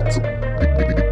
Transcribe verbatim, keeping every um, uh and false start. got to